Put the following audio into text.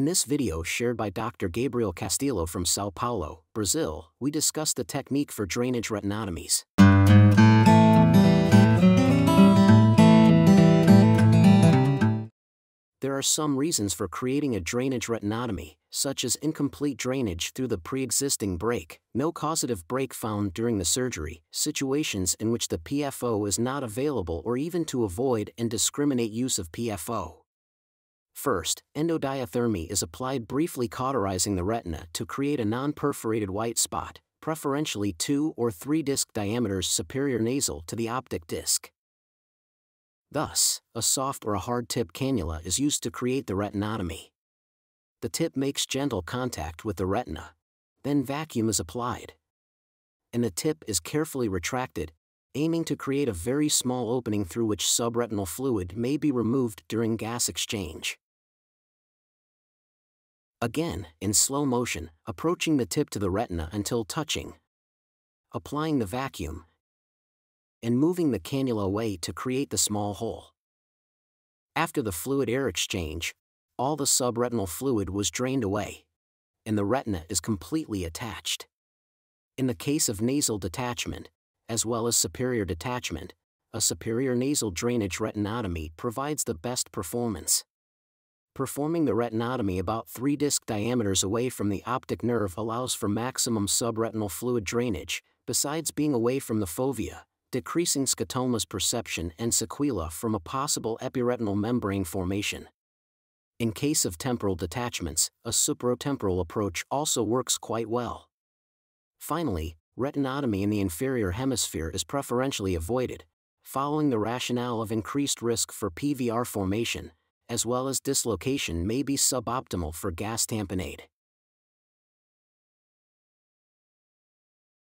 In this video shared by Dr. Gabriel Castilho from São Paulo, Brazil, we discuss the technique for drainage retinotomies. There are some reasons for creating a drainage retinotomy, such as incomplete drainage through the pre-existing break, no causative break found during the surgery, situations in which the PFO is not available, or even to avoid and discriminate use of PFO. First, endodiathermy is applied, briefly cauterizing the retina to create a non-perforated white spot, preferentially 2 or 3 disc diameters superior nasal to the optic disc. Thus, a soft or a hard-tip cannula is used to create the retinotomy. The tip makes gentle contact with the retina. Then vacuum is applied, and the tip is carefully retracted, aiming to create a very small opening through which subretinal fluid may be removed during gas exchange. Again, in slow motion, approaching the tip to the retina until touching, applying the vacuum, and moving the cannula away to create the small hole. After the fluid-air exchange, all the subretinal fluid was drained away, and the retina is completely attached. In the case of nasal detachment, as well as superior detachment, a superior nasal drainage retinotomy provides the best performance. Performing the retinotomy about 3 disc diameters away from the optic nerve allows for maximum subretinal fluid drainage, besides being away from the fovea, decreasing scotoma's perception and sequela from a possible epiretinal membrane formation. In case of temporal detachments, a supratemporal approach also works quite well. Finally, retinotomy in the inferior hemisphere is preferentially avoided, following the rationale of increased risk for PVR formation, as well as dislocation may be suboptimal for gas tamponade.